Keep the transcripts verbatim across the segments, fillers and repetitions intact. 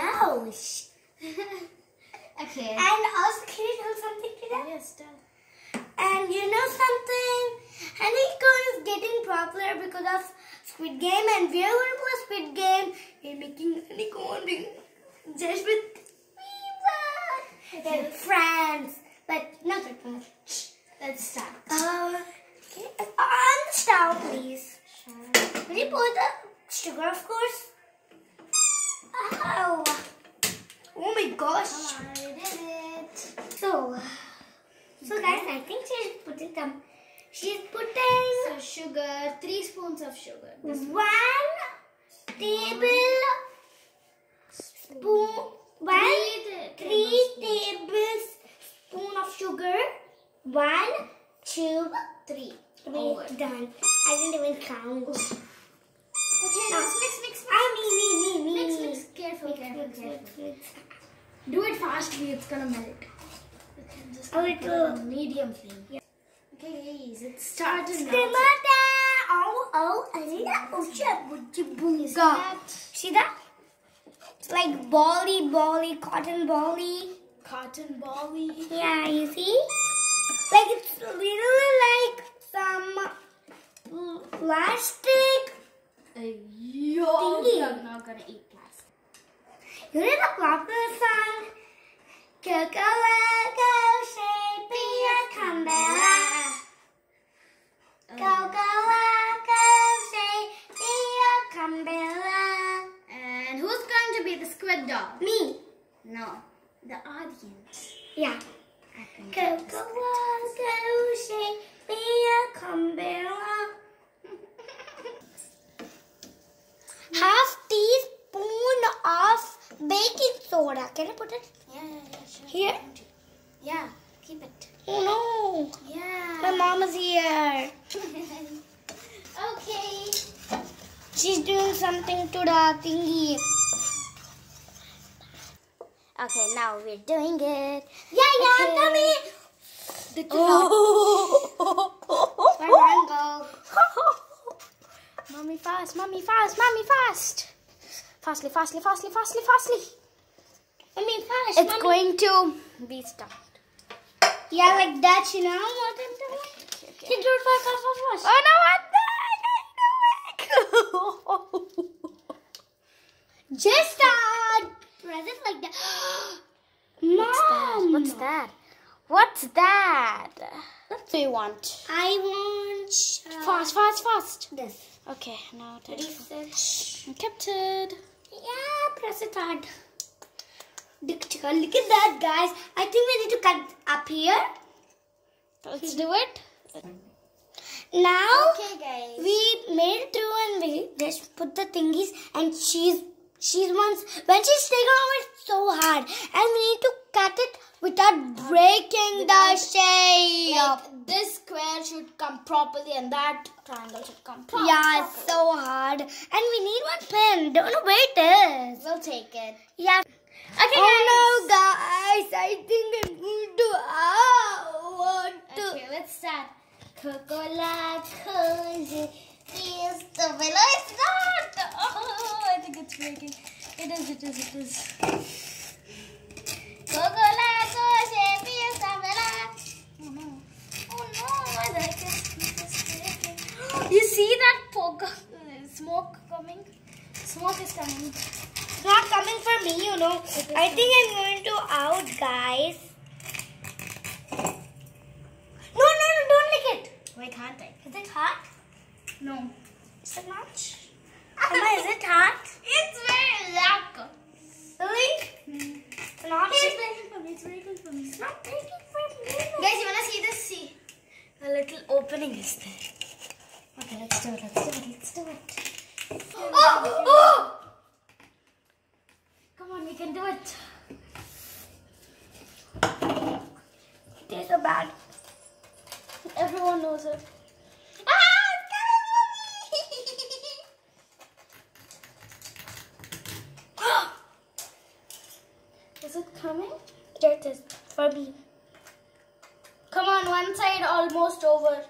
Ouch. Okay. And also, can you do something to that? Yes, done. And you know something? Honeycomb is getting popular because of Squid Game, and we are going to play Squid Game. We are making honeycomb just with people and friends, but not with friends. Let's start. Uh, okay. On the stove, please. Sure. Will you pour the sugar, of course? Oh. Oh my gosh! Come on, we did it. So, so guys, I think she's putting some. She's putting so sugar, three spoons of sugar. One, one table spoon. spoon one three, three tablespoons of sugar. One, two, three. We're done. I didn't even count. Okay, now mix, mix, mix. I mean, me, me, me. Mix, mix. Careful, careful, mix, careful. Mix, mix. Do it fast, it's gonna melt. Just oh, it will. Medium flame. Yeah. Okay, guys, it's started now. Oh, oh, I see that. Oh, see that? See that? It's like bally, bally, cotton bally. Cotton bally. Yeah, you see? Like it's literally like some plastic. Yo, I'm not gonna eat plastic. You know the popular song? Coca-Cola, shape be a cumber. Coca-Cola, shape be a cumber. And who's going to be the squid dog? Me. No, the audience. Yeah. Coca-Cola, shape be a cumber. Half teaspoon of baking soda. Can I put it? Yeah, yeah, yeah. Sure. Here? Yeah, keep it. Oh no. Yeah. My mom is here. Okay. She's doing something to the thingy. Okay, now we're doing it. Yeah, yeah, okay. Tummy. The oh. My mango. Mommy fast, mommy fast, mommy fast. Fastly, fastly, fastly, fastly, fastly. I mean fast. It's mommy. Going to be stuffed. Yeah, like that, you know what I'm doing? Okay, okay. Can do it fast, fast, fast, fast. Oh no, I'm not doing it. Just start. Press it like that. Mom. What's that? What's that? What's that? What do you want? I want... Uh, fast, fast, fast. This. Okay, now take it. Captured. Yeah, press it hard. Look at that, guys. I think we need to cut up here. Let's do it. Now, okay, guys. We made it through and we just put the thingies and she's, she's once, when she's taken off, it's so hard. And we need to cut it without breaking without, the shape. Like this square should come properly and that triangle should come properly. Yeah, it's so hard. And we need one pin. Don't know where it is. We'll take it. Yeah. Okay, oh, guys. No, guys. I think I'm going to want to. Okay, let's start. Coca-Cola, cozy, please. The pillow is not. Oh, I think it's breaking. It is, it is, it is. Coca-Cola, shape be a cumber. Oh no. Oh no, why did I just... You see that poke, smoke coming? Smoke is coming. It's not coming for me, you know. I think I'm going to out, guys. No, no, no, don't lick it. Why can't I? Is it hot? No. Is it not? Amma, is it hot? It's very black. Really? Mm. It's not breaking for me. It's breaking for me. It's not breaking for me. Guys, you wanna see this? See, a little opening is there. Okay, let's do it. Let's do it. Let's do it. Oh, oh, oh! Come on, we can do it. It is so bad. Everyone knows it. Is it coming? There it is. For me. Come on, one side almost over.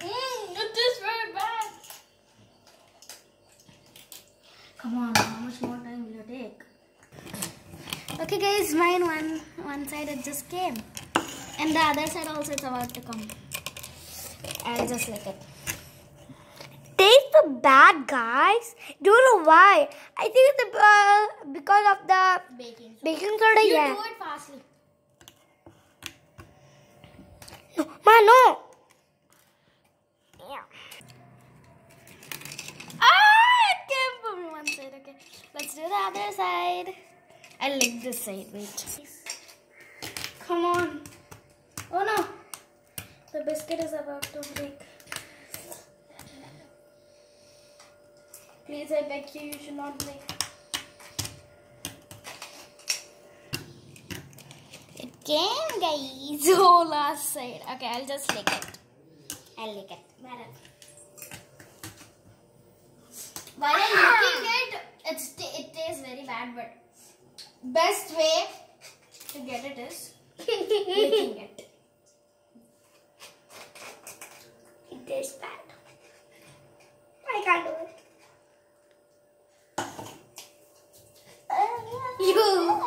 Mmm, it is very bad. Come on, how much more time will you take? Okay guys, mine one one side it just came. And the other side also it's about to come. I'll just let it. Taste the bad, guys. Don't know why. I think it's the, uh, because of the baking soda. Baking soda you yeah. do it fastly. No, ma, no. Yeah. Ah, it came from one side. Okay, let's do the other side. I'll lick this side. Wait. Come on. Oh no, the biscuit is about to break. Please, I beg you, you should not break. It came, guys. Oh, last side. Okay, I'll just lick it. I'll lick it. Madam. While I'm licking it, it's, it tastes very bad, but best way to get it is licking it. It tastes bad. I can't do it. You.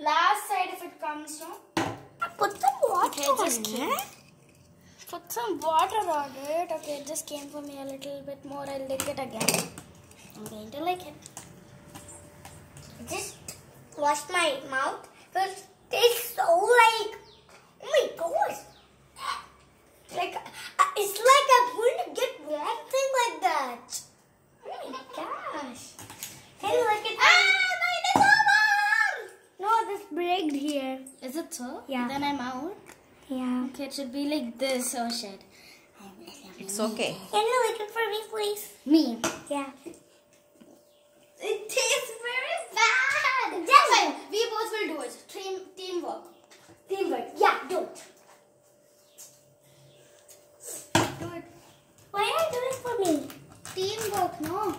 Last side, if it comes from. Put some water okay, on it. Eh? Put some water on it. Okay, it just came for me a little bit more. I'll lick it again. I'm going to lick it. Just wash my mouth. It tastes so like. Oh my gosh. Like, it's like I'm going to get one thing like that. Oh my gosh. Can you look at ah, mine is over! No, this breaked here. Is it so? Yeah. Then I'm out? Yeah. Okay, it should be like this. Oh shit. It's okay. Can you look it for me, please? Me? Yeah. It tastes very bad. Yes. Fine. We both will do it. Team, teamwork. Teamwork. Yeah, do it. Do it. Why are you doing it for me? Teamwork, no?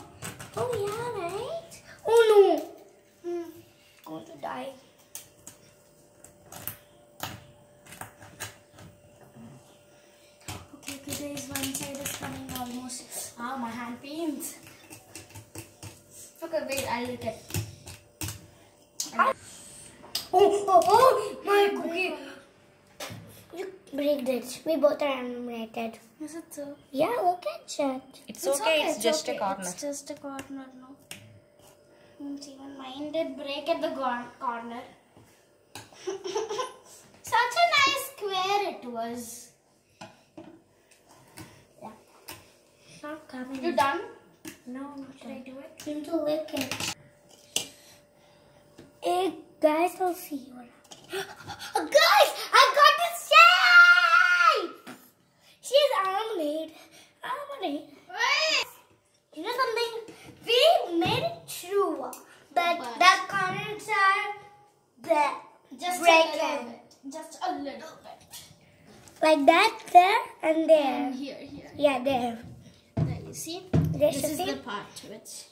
Oh yeah, right? Oh no! Hmm. Going to die. Okay, okay, there is one side is coming almost. Ah, my hand pains. Okay, wait, I'll look at it. Oh, oh, oh! My cookie! You break it. We both are animated. Is it so? Yeah, look at it. It's, it's okay, okay, it's, it's just okay. a corner. It's just a corner, no? Even mine did break at the corner. Such a nice square it was. Yeah. Not coming. You done? No, not should done. I do it? You need to lick it. Hey, guys, I'll see you around. Guys, I got this shape! She's armade. Armade. Wait! You know something? We made it true. That but the corners are there. Just breaking. A little bit. Just a little bit. Like that, there, and there. And here, here. Yeah, there. There, you see? There this is see? the part which...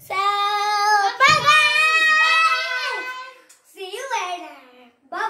So, bye-bye! See you later. Bye-bye.